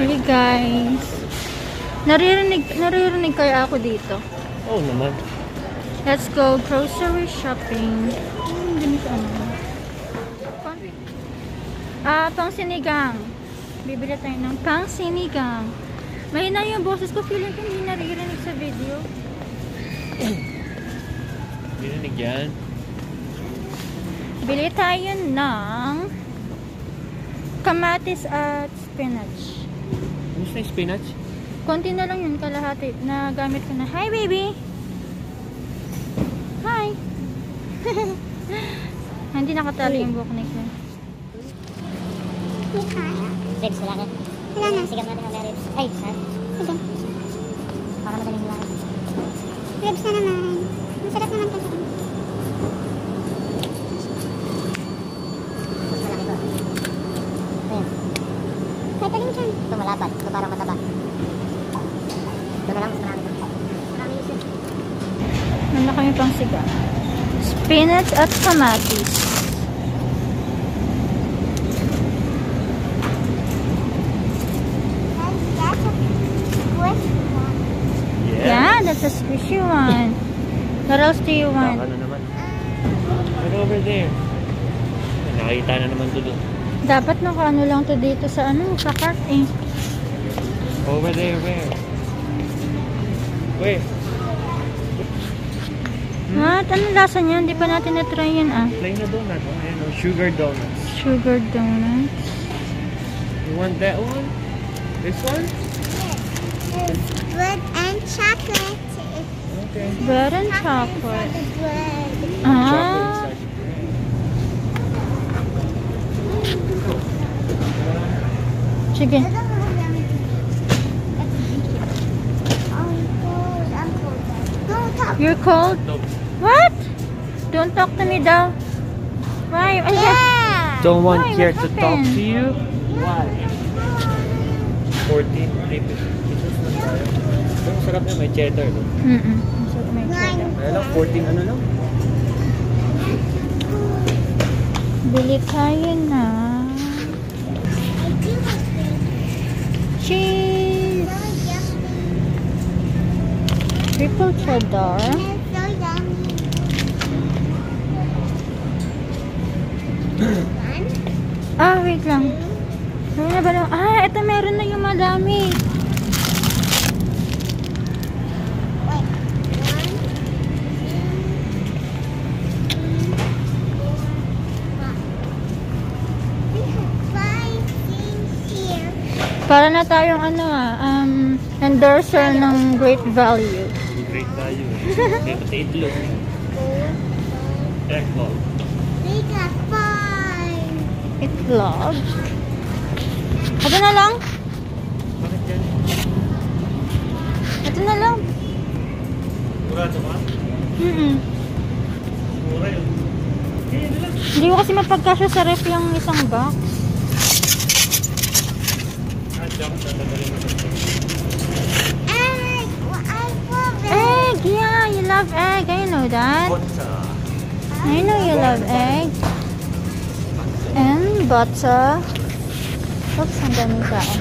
Hey guys, naririnig kayo ako dito? Oo naman. Let's go grocery shopping. Pang sinigang. Bibili tayo ng pang sinigang. Mahina yung boses ko, feeling ko hindi naririnig sa video. Naririnig yan. Bili tayo ng kamatis at spinach. Gusto na yung spinach? Konti na lang yun, kalahati. Nagamit ko na. Hi, baby! Hi! Hindi nakatali yung buhok na yun. Ribs, wala ka? Wala na. Sigap natin ang ribs. Ay, saan? Sige. Baka madaling wala ka. Ribs na naman. Masarap naman kasi. Ito malapat. Ito parang mataba. Ito na lang. Marami yun. Ano na kami pang siga? Spinach at kamatis. Yeah, that's a squishy one. What else do you want? Ano naman? Right over there. Nakakita na naman doon. Dapat nakaano lang to dito sa ano, sa cart eh. Over there, where? Where? What? Anong lasa niya? Hindi pa natin na-try yan ah. Plain na donut. Ayan o, sugar donuts. Sugar donuts. You want that one? This one? Yes. Bread and chocolate. Okay. Bread and chocolate. Ah. Sige. I'm cold. You're cold? No. What? Don't talk to me daw. Why? Yeah. Don't want here to talk to you? Why? 14 pesos. Ang sarap na may cheddar. Ang sarap may cheddar. Kaya lang, 14 ano lang? Bili tayo na. Cheese! Triple cheddar. Ah, wait lang. Meron na ba lang? Ah, ito meron na yung madami. Para na tayong ano endorser ng Great Value. Great Value eh. May pati itlog. Eggnog. They got fine. Itlog. Ito na lang. Bakit yan? Ito na lang. Murado ka? Mura yun. Hindi ko kasi mapagkasya sa ref yung isang box. Egg, yeah, you love egg. I know that. I know you love egg. And butter. Oops, ang daming tao.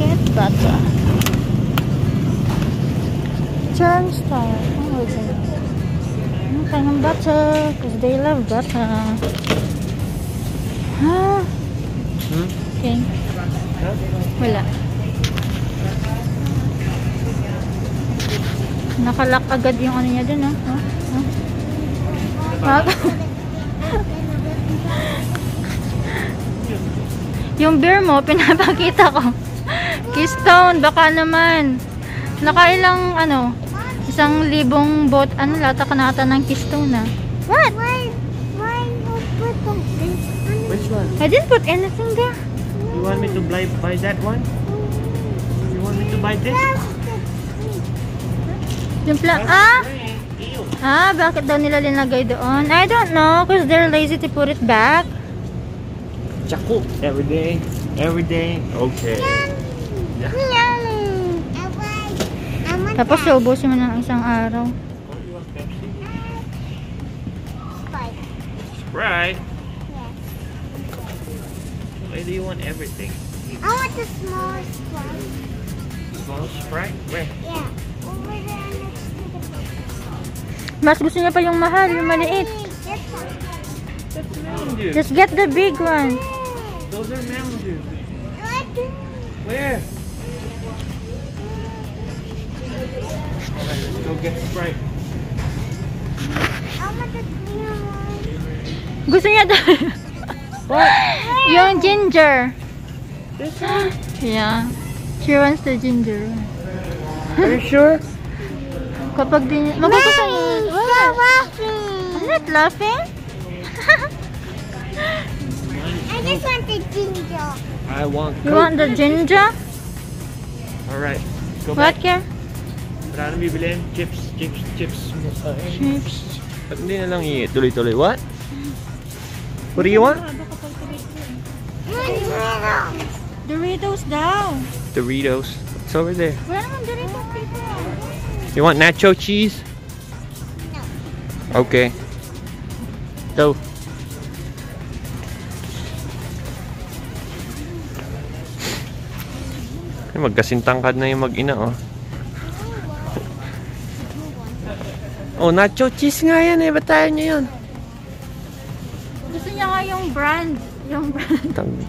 Get butter. Churn style. Oh, okay. Ang kanyang butter. Because they love butter. Huh? Okay. Wala. Nakalock agad yung ano niya dun, oh. Yung beer mo, pinapakita ko. Keystone, baka naman. Nakailang, ano, 1,000 lata kanata ng Keystone. What? Why you put this? Which one? I didn't put anything there. You want me to buy that one? You want me to buy this? Simpla. Ah, bakit daw nila linagay doon? I don't know, cause they're lazy to put it back. Chaku, every day. Okay. Yeah. Tapos ubusin mo ng isang araw. Sprite. Yes. Why do you want everything? I want the small Sprite. Small Sprite? Where? Yeah. Over there next to the book. Mas gusto niya pa yung mahal, yung maliit. That's Mountain Dew. Just get the big one. Those are Mountain Dew. Where? Let's go get Sprite. I want the clear one. Gusto niya daw. What? Yung ginger. This one? Yeah. She wants the ginger. Are you sure? Kapag din... Magugustuhan. Stop laughing. I'm not laughing. I just want the ginger. I want Coke. You want the ginger? Alright. Go back. What care? Wala nang bibilin. Chips. Ba't hindi na lang tuloy-tuloy? What? What do you want? Doritos daw. Doritos? It's over there. Wala naman Doritos dito. You want nacho cheese? No. Okay. Go. Magkasintangkad na yung mag-ina, oh. Oh, nacho cheese nga yan eh. Ba't tayo niya yun? Gusto niya nga yung brand. Yung brand.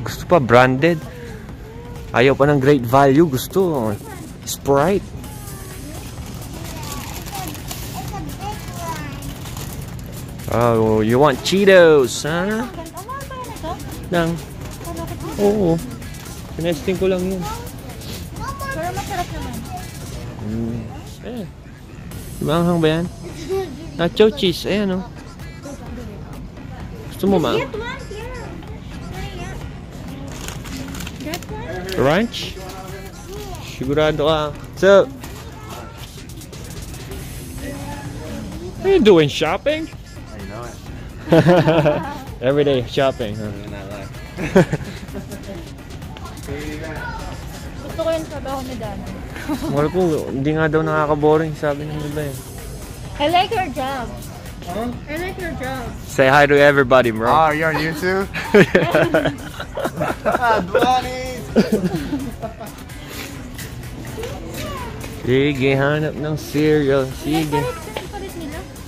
Gusto pa branded. Ayaw pa ng great value. Gusto. Sprite. Oh, you want Cheetos, huh? Lang. Oo. Sinesting ko lang yun. Pero masarap naman. Eh. Diba ang hang ba yan? Nacho cheese, ayan o. Gusto mo ba? Ranch? Sigurado ka. So, what are you doing? Shopping? I know it. Everyday shopping, huh? Gusto ko yung trabaho ni Dana. Wala po, hindi nga daw nakaka-boring, sabi ng iba eh. I like your job. Huh? I like your job. Say hi to everybody, bro. Oh, you're on YouTube? Sige, hanap ng cereal. Sige.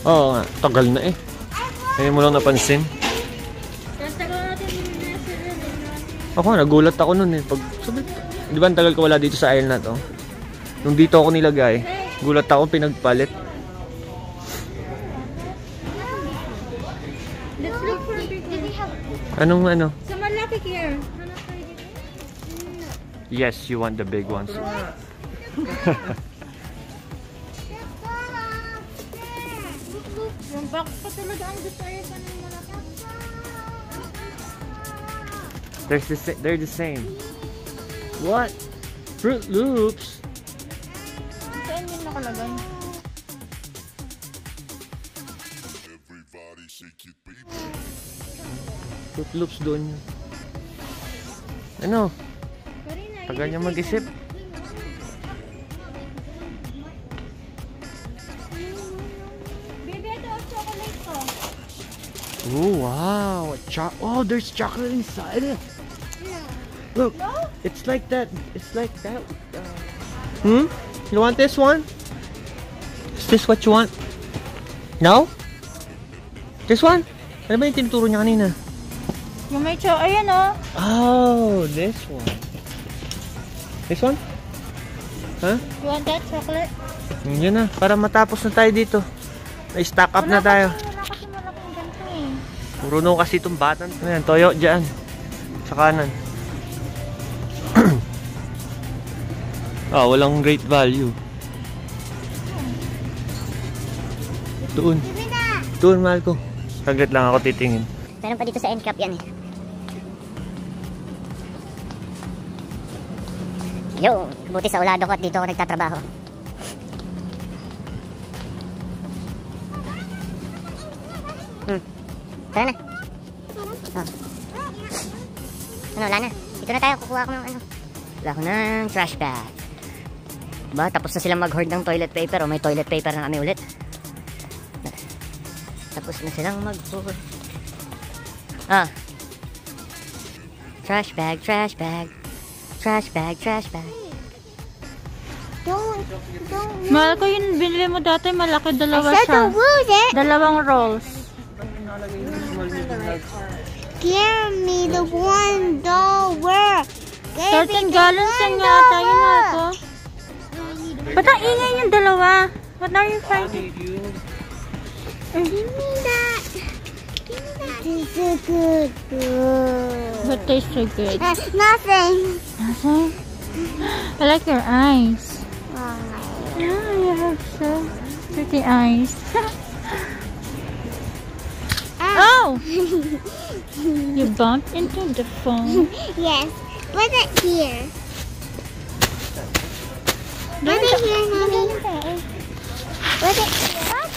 Oo nga, tagal na eh. Kaya mo lang napansin. Ako, nagulat ako nun eh. Pag, sabi, di ba ang tagal ko wala dito sa aisle na to? Nung dito ako nilagay, gulat ako pinagpalit. Anong ano? Sa malaki here. Yes, you want the big ones. Yung box pa talaga ang gusto ay sa malaki. They're the same. What? Fruit Loops? Saan yun nakalagay? Fruit Loops doon yun. Ano? Tagal niya mag-isip. Baby, ito ang chocolate ko. Oh, wow. Oh, there's chocolate inside it. Look, it's like that. It's like that. You want this one? Is this what you want? No? This one? Ano ba yung tinuturo niya kanina? Yung may chow, ayan o. Oh, this one. This one? Huh? You want that chocolate? Yun na, para matapos na tayo dito. Na-stack up na tayo. Wala kasi malaking ganito eh. Puro no kasi itong batan. Ayan, toyo dyan. Sa kanan. Ah, walang great value. Doon. Doon, mahal ko. Saglit lang ako titingin. Meron pa dito sa end cap yan eh. Yo, buti sa ulado ko at dito ako nagtatrabaho. Tara na. Oh. Ano, wala na. Dito na tayo, kukuha ko ng ano. Wala ko ng trash bag. Diba, tapos na silang mag-hoard ng toilet paper. O may toilet paper na kami ulit. Tapos na silang mag-hoard. Ah. Trash bag, trash bag. Trash bag, trash bag. Don't. Mahal ko yung binili mo dati. Malaki, dalawa siya. Dalawang rolls. Give me the $1. Give me the $1. Ba't ang ingay yung dalawa? What are you fighting? Give me that. Give me that. It tastes so good. What tastes so good? Nothing. Nothing? I like your eyes. Wow. Yeah, you have so pretty eyes. Oh! You bumped into the phone. Yes. Was it here? Was it here, honey? Was it here? What?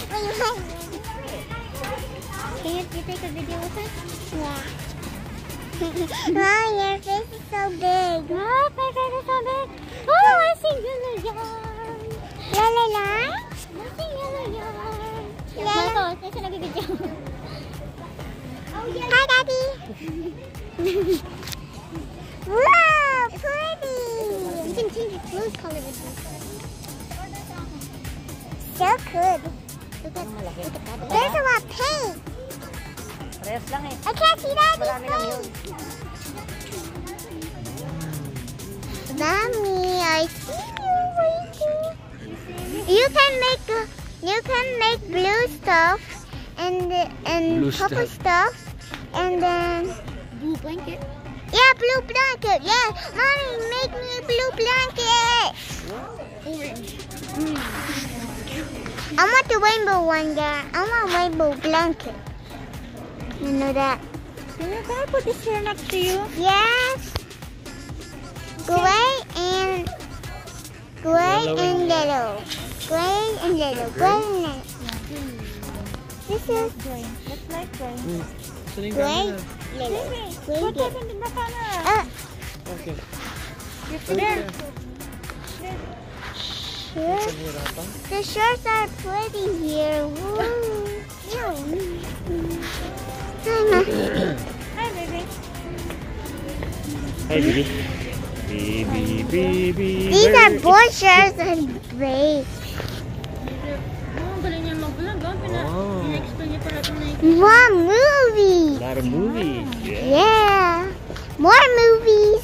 Can you take a video with us? Yeah. Oh, your face is so big. Oh, my face is so big. Oh, I see yellow yarn. Yellow yarn? I see yellow yarn. Yellow. That's a video. Hi, Daddy. Wow, pretty. You can change your clothes color with this. So good. There's a lot of paint. I can't see Daddy's face. Mommy, I see you waiting. You can make blue stuff and blue purple stuff. And then blue blanket. Yeah, blue blanket. Yeah, mommy, make me a blue blanket. I want the rainbow one, yeah. I want a rainbow blanket. You know that. Can I put this here next to you? Yes. Gray and yellow. Gray and yellow. Gray and yellow. This is gray. Looks like gray. Gray, yellow. Put that in the corner. Okay. There. The shirts are pretty here. Woo. Hi, baby. Hi, baby. Baby. These are boy shirts and braids. More movies. A lot of movies. Yeah. More movies.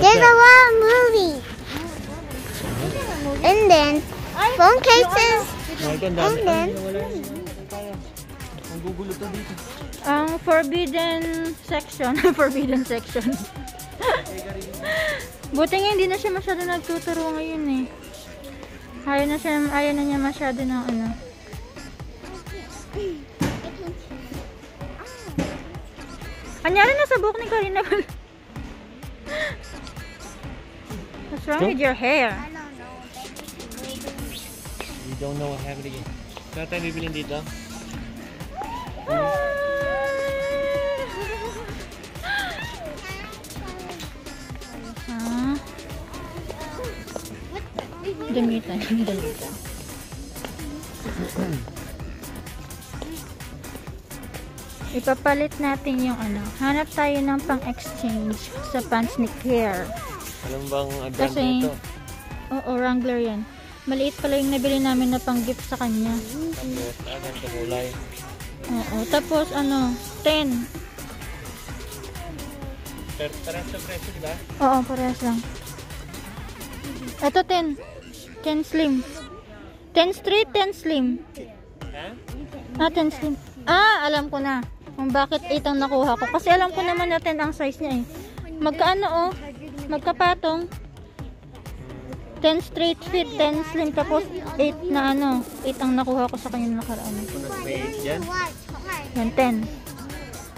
There's a lot of movies. And then phone cases. And then forbidden section. Buti nga hindi na siya masyado nagtuturo ngayon eh. Ayaw na niya masyado ng ano. Anyari na sa buhok ni Karina. What's wrong with your hair? We don't know what happened again. Saan tayo bibilin dito? Dami tayo. Ipapalit natin yung ano. Hanap tayo ng pang-exchange sa pants ni Claire. Alam bang advance nito? Oo, Wrangler yan. Maliit pala yung nabili namin na pang-gift sa kanya. Tapos, agang sa kulay. Oo, tapos ano, 10. Parehas sa presyo, diba? Oo, parehas lang. Ito, 10 slim. 10 straight, 10 slim. Ah, 10 slim. Ah, alam ko na kung bakit 8 ang nakuha ko. Kasi alam ko naman na 10 ang size niya eh. Magkaano oh? Magkapatong. 10 10 straight fit, 10 slim, tapos 8 na ano, 8 ang nakuha ko sa kanya nakaraan. Yan, 10.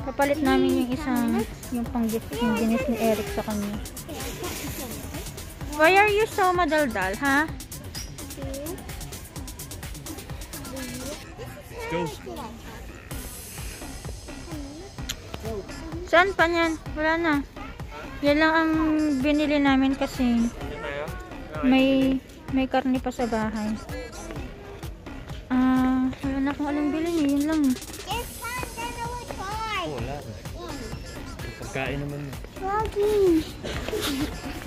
Kapalit namin yung isang, yung pang-gift, yung ginis ni Eric sa kanya. Why are you so madaldal, ha? Go. Saan pa niyan? Wala na. Yan lang ang binili namin kasi may karne pa sa bahay. Wala na kung anong bilhin. Yun lang. Wala. Pagkain naman. Vlogging.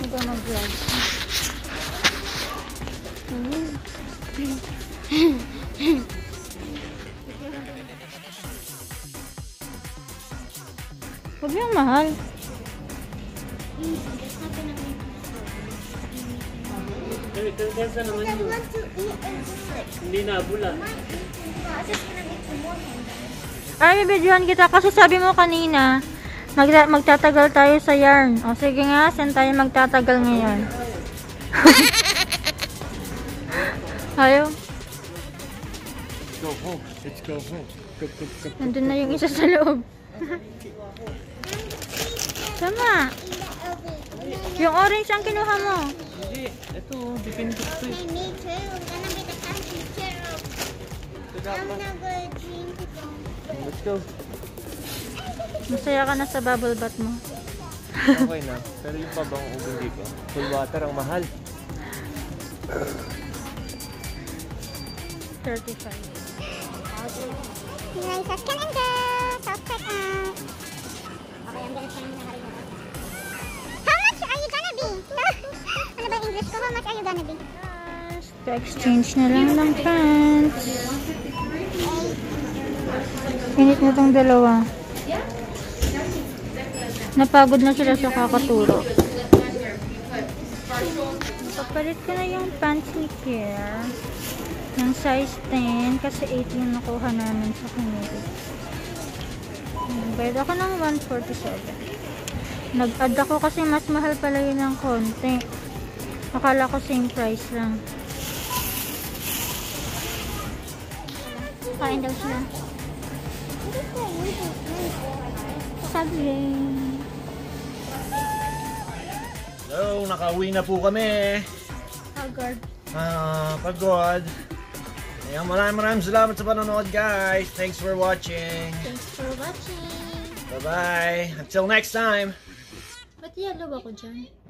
Ito mag-vlog. Huwag niyang mahal. Hindi nabula. Ay, bibidyohan kita kasi sabi mo kanina magtatagal tayo sa yarn. O sige nga, saan tayo magtatagal ngayon? Ayaw. Go home. Let's go home. Nandun na yung isa sa loob. Tama. Yung orange ang kinuha mo. Hindi. Ito. Depende ko. Me too. Gonna be the country hero. I'm gonna go dream to go. Let's go. Masaya ka na sa bubble bath mo. Okay na. Pero yung pabang ubang dito. Full water ang mahal. 35. Nice as calendar. South side out. Okay, I'm gonna change na hari. Ano ba English ko? How much are you gonna be? To exchange na lang ng pants. Init na tong dalawa. Napagod na sila sa kakaturo. Papalit ko na yung pants ni Kier. Yung size 10 kasi 8 yung nakuha namin sa kanila. Bayad ako ng 147. Nag-add ako kasi mas mahal pala yun ng konti. Akala ko same price lang. Kain daw sila. Sabi. Hello, nakauwi na po kami. Pagod. Pagod. Ayan, maraming salamat sa panonood, guys. Thanks for watching. Thanks for watching. Bye-bye. Until next time. Ba't yellow ako dyan?